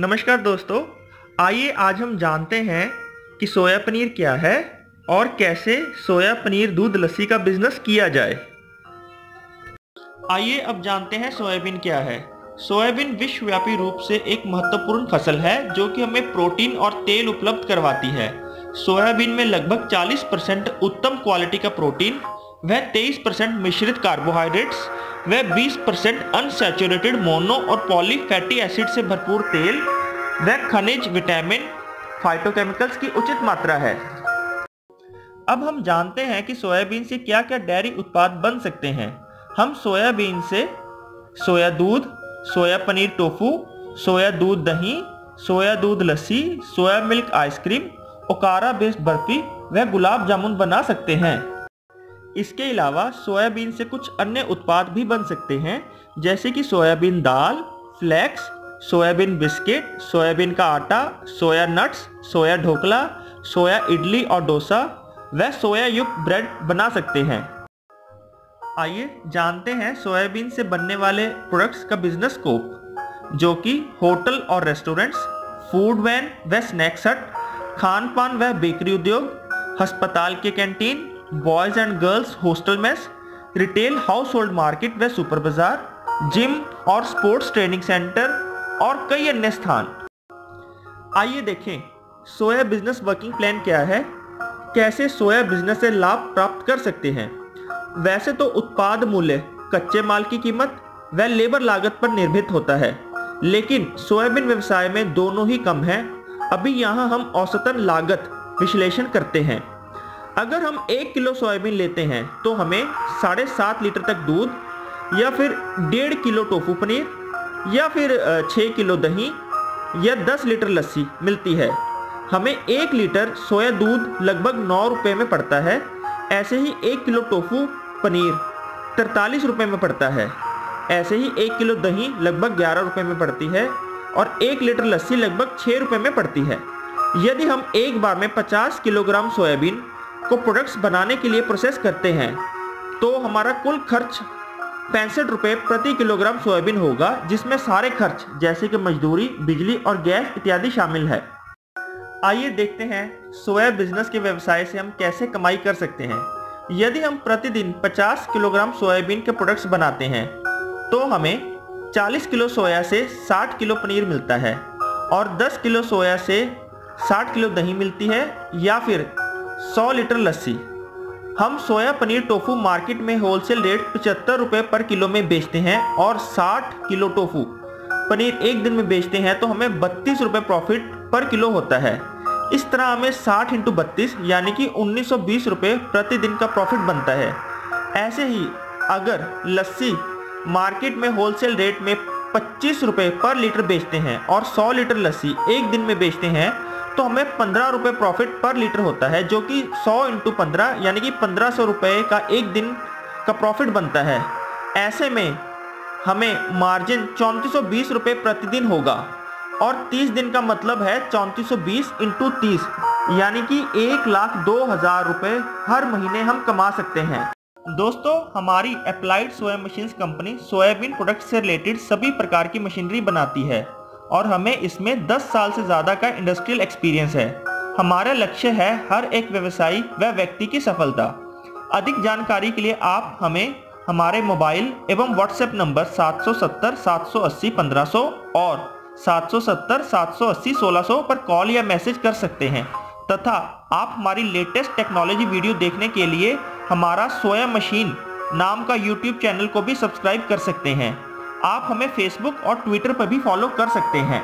नमस्कार दोस्तों, आइए आज हम जानते हैं कि सोया पनीर क्या है और कैसे सोया पनीर दूध लस्सी का बिजनेस किया जाए। आइए अब जानते हैं सोयाबीन क्या है। सोयाबीन विश्वव्यापी रूप से एक महत्वपूर्ण फसल है जो कि हमें प्रोटीन और तेल उपलब्ध करवाती है। सोयाबीन में लगभग 40% उत्तम क्वालिटी का प्रोटीन, वह 23% मिश्रित कार्बोहाइड्रेट्स, वह 20% अनसैचुरेटेड मोनो और पॉलीफैटी एसिड से भरपूर तेल, वह खनिज, विटामिन, फाइटोकेमिकल्स की उचित मात्रा है। अब हम जानते हैं कि सोयाबीन से क्या क्या डेयरी उत्पाद बन सकते हैं। हम सोयाबीन से सोया दूध, सोया पनीर टोफू, सोया दूध दही, सोया दूध लस्सी, soya milk ice cream, okara based barfi, वह गुलाब जामुन बना सकते हैं। इसके अलावा सोयाबीन से कुछ अन्य उत्पाद भी बन सकते हैं, जैसे कि सोयाबीन दाल, फ्लेक्स, सोयाबीन बिस्किट, सोयाबीन का आटा, soya nuts, soya dhokla, soya idli और डोसा, वह सोया युक्त ब्रेड बना सकते हैं। आइए जानते हैं सोयाबीन से बनने वाले प्रोडक्ट्स का बिजनेस स्कोप, जो कि होटल और रेस्टोरेंट्स, फूड वैन व स्नैक्स हट, खान पान व बेकरी उद्योग, हस्पताल के canteen, boys and girls hostel mess, retail household market व सुपर बाजार, जिम और स्पोर्ट्स ट्रेनिंग सेंटर और कई अन्य स्थान। आइए देखें सोया बिजनेस वर्किंग प्लान क्या है, कैसे सोया बिजनेस से लाभ प्राप्त कर सकते हैं। वैसे तो उत्पाद मूल्य कच्चे माल की कीमत व लेबर लागत पर निर्भर होता है, लेकिन सोयाबीन व्यवसाय में दोनों ही कम है। अभी यहाँ हम औसतन लागत विश्लेषण करते हैं। अगर हम 1 किलो सोयाबीन लेते हैं तो हमें 7.5 लीटर तक दूध, या फिर 1.5 किलो टोफू पनीर, या फिर 6 किलो दही, या 10 लीटर लस्सी मिलती है। हमें 1 लीटर सोया दूध लगभग 9 रुपये में पड़ता है। ऐसे ही 1 किलो टोफू पनीर 43 रुपये में पड़ता है। ऐसे ही 1 किलो दही लगभग 11 रुपये में पड़ती है और 1 लीटर लस्सी लगभग 6 रुपये में पड़ती है। यदि हम एक बार में 50 किलोग्राम सोयाबीन को प्रोडक्ट्स बनाने के लिए प्रोसेस करते हैं तो हमारा कुल खर्च 65 रुपये प्रति किलोग्राम सोयाबीन होगा, जिसमें सारे खर्च जैसे कि मजदूरी, बिजली और गैस इत्यादि शामिल है। आइए देखते हैं सोया बिजनेस के व्यवसाय से हम कैसे कमाई कर सकते हैं। यदि हम प्रतिदिन 50 किलोग्राम सोयाबीन के प्रोडक्ट्स बनाते हैं तो हमें 40 किलो सोया से 60 किलो पनीर मिलता है और 10 किलो सोया से 60 किलो दही मिलती है, या फिर 100 लीटर लस्सी। हम सोया पनीर टोफू मार्केट में होलसेल रेट 75 रुपये पर किलो में बेचते हैं और 60 किलो टोफू पनीर एक दिन में बेचते हैं तो हमें 32 रुपये प्रॉफिट पर किलो होता है। इस तरह हमें 60 × 32 यानी कि 1920 रुपये प्रतिदिन का प्रॉफिट बनता है। ऐसे ही अगर लस्सी मार्केट में होलसेल रेट में 25 रुपये पर लीटर बेचते हैं और 100 लीटर लस्सी एक दिन में बेचते हैं तो हमें 15 रुपये प्रॉफिट पर लीटर होता है, जो कि 100 × 15 यानी कि 1500 रुपये का एक दिन का प्रॉफिट बनता है। ऐसे में हमें मार्जिन 3420 रुपये प्रतिदिन होगा और 30 दिन का मतलब है 3420 × 30 यानी कि 1,02,000 रुपये हर महीने हम कमा सकते हैं। दोस्तों, हमारी applied soya machines company soybean product से रिलेटेड सभी प्रकार की मशीनरी बनाती है और हमें इसमें 10 साल से ज़्यादा का इंडस्ट्रियल एक्सपीरियंस है। हमारा लक्ष्य है हर एक व्यवसायी व व्यक्ति की सफलता। अधिक जानकारी के लिए आप हमें हमारे मोबाइल एवं व्हाट्सएप नंबर 770-780-1500 और 770-780-1600 पर कॉल या मैसेज कर सकते हैं, तथा आप हमारी लेटेस्ट टेक्नोलॉजी वीडियो देखने के लिए हमारा सोया मशीन नाम का YouTube चैनल को भी सब्सक्राइब कर सकते हैं। आप हमें Facebook और Twitter पर भी फॉलो कर सकते हैं।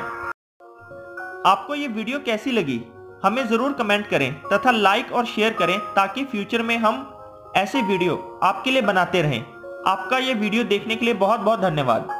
आपको ये वीडियो कैसी लगी हमें ज़रूर कमेंट करें तथा लाइक और शेयर करें, ताकि फ्यूचर में हम ऐसे वीडियो आपके लिए बनाते रहें। आपका ये वीडियो देखने के लिए बहुत बहुत धन्यवाद।